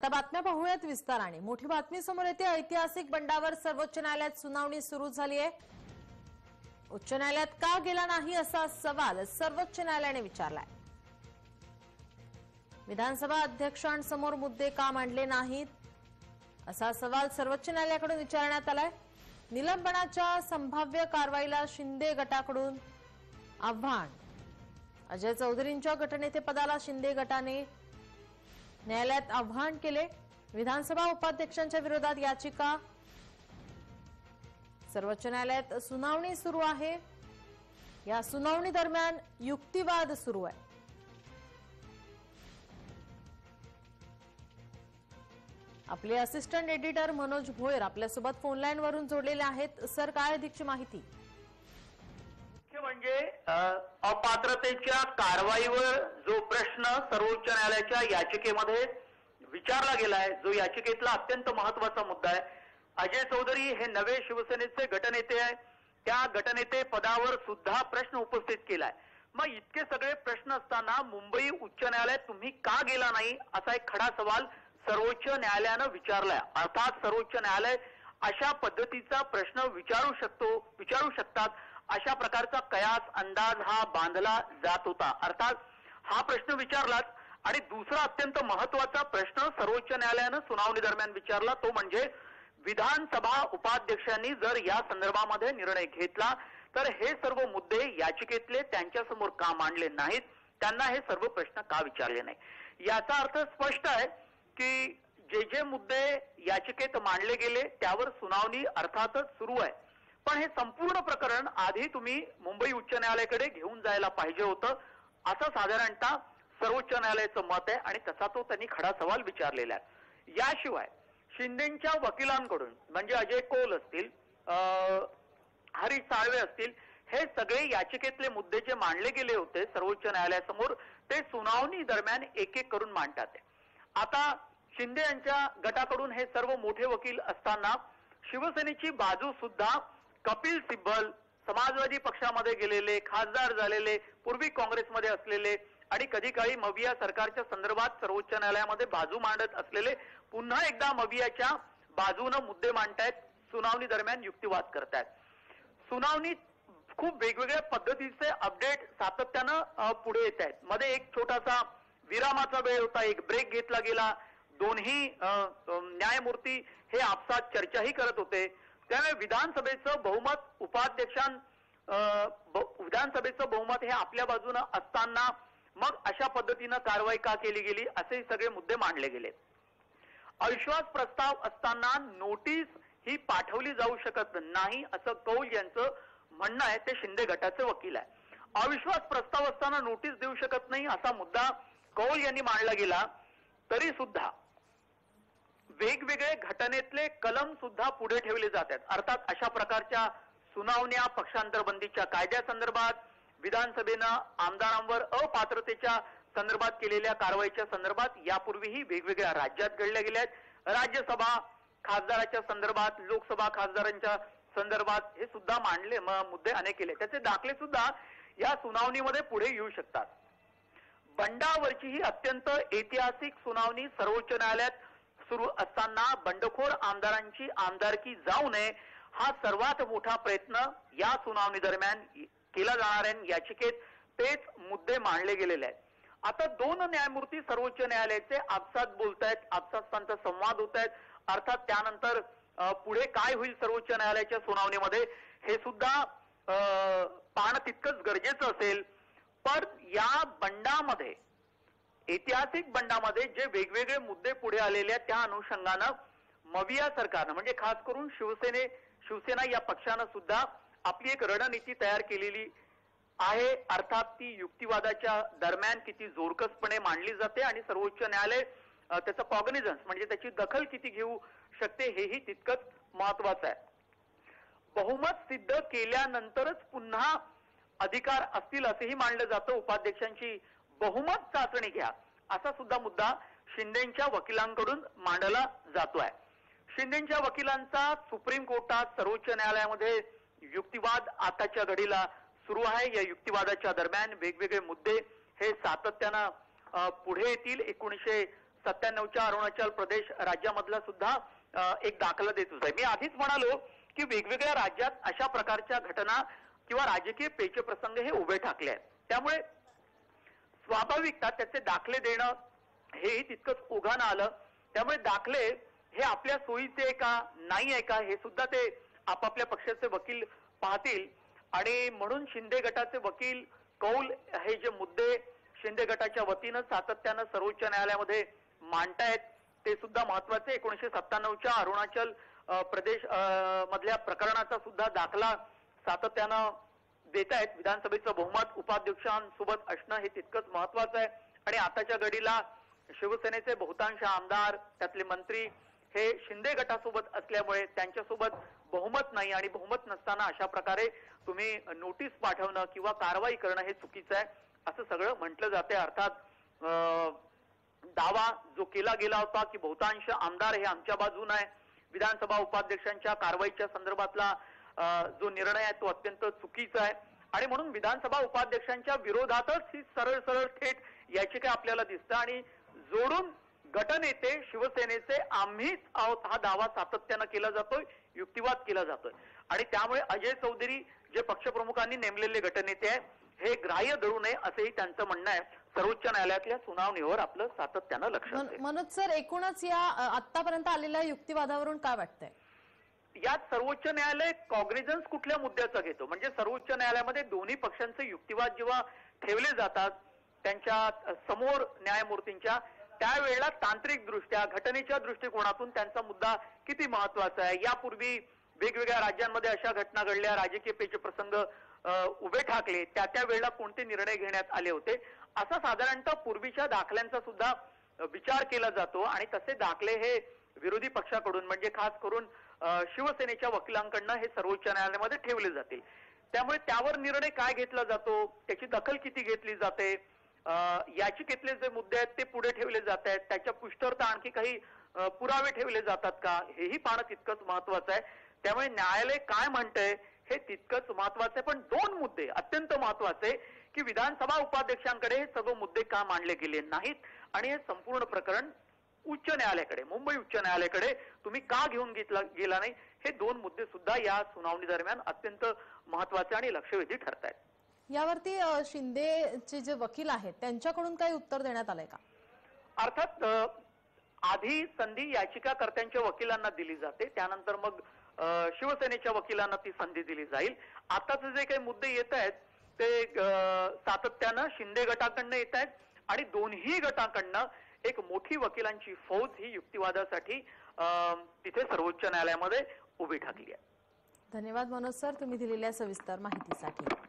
आता बातम्या पाहूयात विस्ताराने. मोठी बातमी समोर येते. ऐतिहासिक बंडावर सर्वोच्च न्यायालयात सुनावणी सुरू झाली आहे. उच्च न्यायालयात का गेला नाही असा सवाल सर्वोच्च न्यायालयाने विचारलाय. विधानसभा अध्यक्षांसमोर मुद्दे का मांडले नाहीत असा सवाल सर्वोच्च न्यायालयाकडून विचारण्यात आलाय. निलंबनाच्या संभाव्य कारवाईला शिंदे गटाकडून आव्हान. अजय चौधरींच्या गटनेते पदाला शिंदे गटाने न्यायालयात आव्हान केले. विधानसभा उपाध्यक्षांच्या विरोधात याचिका. सर्वोच्च न्यायालयात सुनावणी सुरू आहे. या सुनावणी दरम्यान युक्तिवाद सुरू आहे. आपले असिस्टंट एडिटर मनोज भोयर आपल्यासोबत फोनलाईनवरून जोडलेले आहेत. सर, काय अधिकची माहिती? मुख्य म्हणजे अपात्रतेच्या कारवाईवर जो प्रश्न सर्वोच्च न्यायालयाच्या याचिकेमध्ये विचारला गेलाय, जो याचिकेतला अत्यंत महत्वाचा मुद्दा आहे. अजय चौधरी हे नवे शिवसेनेचे गटनेते आहे, त्या गटनेते पदावर सुद्धा प्रश्न उपस्थित केलाय. मग इतके सगळे प्रश्न असताना मुंबई उच्च न्यायालयात तुम्ही का गेला नाही असा एक खडा सवाल सर्वोच्च न्यायालयानं विचारलाय. अर्थात सर्वोच्च न्यायालय अशा पद्धतीचा प्रश्न विचारू शकतात अशा प्रकारचा कयास अंदाज हा बांधला जात होता. अर्थात हा प्रश्न विचारलाच. आणि दुसरा अत्यंत महत्वाचा प्रश्न सर्वोच्च न्यायालयानं सुनावणी दरम्यान विचारला तो म्हणजे विधानसभा उपाध्यक्षांनी जर या संदर्भामध्ये निर्णय घेतला तर हे सर्व मुद्दे याचिकेतले त्यांच्यासमोर का मांडले नाहीत, त्यांना हे सर्व प्रश्न का विचारले नाही. याचा अर्थ स्पष्ट आहे की जे जे मुद्दे याचिकेत मांडले गेले त्यावर सुनावणी अर्थातच सुरू आहे. पण हे संपूर्ण प्रकरण आधी तुम्ही मुंबई उच्च न्यायालयाकडे घेऊन जायला पाहिजे होतं असं साधारणतः सर्वोच्च न्यायालयाचं मत आहे आणि तसा तो त्यांनी खडा सवाल विचारलेला आहे. याशिवाय शिंदेंच्या वकिलांकडून म्हणजे अजय कोल असतील, हरीश साळवे असतील, हे सगळे याचिकेतले मुद्दे जे मांडले गेले होते सर्वोच्च न्यायालयासमोर ते सुनावणी दरम्यान एक एक करून मांडतात. आता शिंदे यांच्या गटाकडून हे सर्व मोठे वकील असताना शिवसेनेची बाजू सुद्धा कपिल सिब्बल, समाजवादी पक्षामध्ये गेलेले, खासदार झालेले, पूर्वी काँग्रेसमध्ये असलेले आणि कधी काळी मविया सरकारच्या संदर्भात सर्वोच्च न्यायालयामध्ये बाजू मांडत असलेले पुन्हा एकदा मवियाच्या बाजूनं मुद्दे मांडतायत. सुनावणी दरम्यान युक्तिवाद करतायत. सुनावणीत खूप वेगवेगळ्या पद्धतीचे अपडेट सातत्यानं पुढे येत आहेत. मध्ये एक छोटासा विरामाचा वेळ होता, एक ब्रेक घेतला गेला. दोन्ही न्यायमूर्ती हे आपसात चर्चाही करत होते. त्यामुळे विधानसभेचं बहुमत हे आपल्या बाजूनं असताना मग अशा पद्धतीनं कारवाई का केली गेली असे सगळे मुद्दे मांडले गेले. अविश्वास प्रस्ताव असताना नोटीस ही पाठवली जाऊ शकत नाही असं कौल यांचं म्हणणं आहे. ते शिंदे गटाचे वकील आहे. अविश्वास प्रस्ताव असताना नोटीस देऊ शकत नाही असा मुद्दा कौल यांनी मांडला गेला. तरी सुद्धा वेगवेगळे घटनेतले कलम सुद्धा पुढे ठेवले जात आहेत. अर्थात अशा प्रकारच्या सुनावण्या पक्षांतरबंदीच्या कायद्यासंदर्भात, विधानसभेनं आमदारांवर अपात्रतेच्या संदर्भात केलेल्या कारवाईच्या संदर्भात यापूर्वीही वेगवेगळ्या राज्यात घडल्या गेल्या आहेत. राज्यसभा खासदाराच्या संदर्भात, लोकसभा खासदारांच्या संदर्भात हे सुद्धा मांडले मुद्दे अनेक केले. त्याचे दाखले सुद्धा या सुनावणीमध्ये पुढे येऊ शकतात. बंडावरची ही अत्यंत ऐतिहासिक सुनावणी सर्वोच्च न्यायालयात सुरू असताना बंडखोर आमदारांची आमदारकी जाऊ नये हा सर्वात मोठा प्रयत्न या सुनावणी दरम्यान केला जाणार आहे. याचिकेत तेच मुद्दे मांडले गेलेले आहेत. आता दोन न्यायमूर्ती सर्वोच्च न्यायालयाचे आपसात बोलतायत, आपसात त्यांचा संवाद होत आहेत. अर्थात त्यानंतर पुढे काय होईल सर्वोच्च न्यायालयाच्या सुनावणीमध्ये हे सुद्धा पाहणं तितकंच गरजेचं असेल. पण या बंडामध्ये, ऐतिहासिक बंडामध्ये जे वेगवेगळे मुद्दे पुढे आलेले आहेत त्या अनुषंगानं मविया सरकारनं म्हणजे खास करून शिवसेना या पक्षानं सुद्धा आपली एक रणनीती तयार केलेली आहे. अर्थात ती युक्तिवादाच्या दरम्यान किती जोरकसपणे मांडली जाते आणि सर्वोच्च न्यायालय त्याचं कॉग्निझन्स म्हणजे त्याची दखल किती घेऊ शकते हेही तितकंच महत्वाचं आहे. बहुमत सिद्ध केल्यानंतरच पुन्हा अधिकार असतील असंही मानलं जातं. उपाध्यक्षांची बहुमत चाचणी घ्या असा सुद्धा मुद्दा शिंदेंच्या वकिलांकडून मांडला जातोय. शिंदेंच्या वकिलांचा सुप्रीम कोर्टात सर्वोच्च न्यायालयामध्ये युक्तिवाद आताच्या घडीला सुरू आहे. या युक्तिवादाच्या दरम्यान वेगवेगळे मुद्दे हे सातत्यानं पुढे येतील. 19 1997च्या अरुणाचल प्रदेश राज्यामधला सुद्धा एक दाखला देतोच आहे। मी आधीच म्हणालो की वेगवेगळ्या राज्यात अशा प्रकारच्या घटना किंवा राजकीय पेचप्रसंग हे उभे ठाकले आहेत, त्यामुळे स्वाभाविकता त्याचे दाखले देणं हेही तितकंच उघान आलं। त्यामुळे दाखले हे आपल्या सोयीचे आहे का नाही आहे का हे सुद्धा ते आपापल्या पक्षाचे वकील पाहतील आणि म्हणून शिंदे गटाचे वकील कौल हे जे मुद्दे शिंदे गटाच्या वतीनं सातत्यानं सर्वोच्च न्यायालयामध्ये मांडतायत ते सुद्धा महत्वाचे। 1997च्या अरुणाचल प्रदेश मधल्या प्रकरणाचा सुद्धा दाखला सातत्यानं देतायत। विधानसभेचं बहुमत उपाध्यक्षांसोबत असणं हे तितकंच महत्वाचं आहे आणि आताच्या घडीला शिवसेनेचे बहुतांश आमदार त्यातले मंत्री हे शिंदे गटासोबत असल्यामुळे त्यांच्यासोबत बहुमत नाही आणि बहुमत नसताना अशा प्रकारे तुम्ही नोटीस पाठवणं किंवा कारवाई करणं हे चुकीचं आहे असं सगळं म्हटलं जाते। अर्थात दावा जो केला गेला होता की बहुतांश आमदार हे आमच्या बाजूने आहे, विधानसभा उपाध्यक्षांच्या कारवाईच्या संदर्भातला जो निर्णय आहे तो अत्यंत चुकीचा आहे आणि म्हणून विधानसभा उपाध्यक्षांच्या विरोधातच ही सरळ सरळ थेट याचिका आपल्याला दिसते आणि जोडून गटनेते शिवसेनेचे आम्हीच आहोत हा दावा सातत्यानं केला जातोय, युक्तिवाद केला जातोय आणि त्यामुळे अजय चौधरी जे पक्षप्रमुखांनी नेमलेले गटनेते आहेत हे ग्राह्य धरू नये असंही त्यांचं म्हणणं आहे। सर्वोच्च न्यायालयातल्या सुनावणीवर आपलं सातत्यानं लक्ष आहे। मनोज सर, एकूणच या आतापर्यंत आलेल्या युक्तिवादावरून काय वाटतंय? यात सर्वोच्च न्यायालय कॉग्निझन्स कुठल्या मुद्द्याचा घेतो, म्हणजे सर्वोच्च न्यायालयामध्ये दोन्ही पक्षांचे युक्तिवाद जेव्हा ठेवले जातात त्यांच्या समोर न्यायमूर्तींच्या त्यावेळेला तांत्रिकदृष्ट्या घटनेच्या दृष्टिकोनातून त्यांचा मुद्दा किती महत्वाचा आहे, यापूर्वी वेगवेगळ्या राज्यांमध्ये अशा घटना घडल्या, राजकीय पेचप्रसंग उभे ठाकले, त्या त्या वेळेला कोणते निर्णय घेण्यात आले होते असा साधारणतः पूर्वीच्या दाखल्यांचा सुद्धा विचार केला जातो आणि तसे दाखले हे विरोधी पक्षाकडून म्हणजे खास करून शिवसेनेच्या वकिलांकडनं हे सर्वोच्च न्यायालयामध्ये ठेवले जातील, त्यामुळे त्यावर निर्णय काय घेतला जातो, त्याची दखल किती घेतली जाते, याचिकेतले जे मुद्दे आहेत ते पुढे ठेवले जात आहेत, त्याच्या पुष्टर्थ आणखी काही पुरावे ठेवले जातात का हेही पाहणं तितकंच महत्वाचं आहे। त्यामुळे न्यायालय काय म्हणतंय हे तितकंच महत्वाचं आहे, पण दोन मुद्दे अत्यंत महत्वाचे की विधानसभा उपाध्यक्षांकडे हे सर्व मुद्दे का मांडले गेले नाहीत आणि हे संपूर्ण प्रकरण उच्च न्यायालयाकडे मुंबई उच्च न्यायालयाकडे तुम्ही का घेऊन गेला नाही, हे दोन मुद्दे सुद्धा या सुनावणी दरम्यान अत्यंत महत्वाचे आणि लक्षवेधी ठरत आहेत। यावरती शिंदेचे जे वकील आहेत त्यांच्याकडून काही उत्तर देण्यात आलंय का? अर्थात आधी संधी याचिकाकर्त्यांच्या वकिलांना दिली जाते, त्यानंतर मग शिवसेनेच्या वकिलांना ती संधी दिली जाईल। आताचे जे काही मुद्दे येत आहेत ते सातत्यानं शिंदे गटाकडनं येत आहेत आणि दोन्ही गटाकडनं एक मोठी वकिलांची फौज ही युक्तिवादासाठी तिथे सर्वोच्च न्यायालयामध्ये उभी ठाकली आहे। धन्यवाद मनोज सर, तुम्ही दिलेल्या सविस्तर माहितीसाठी।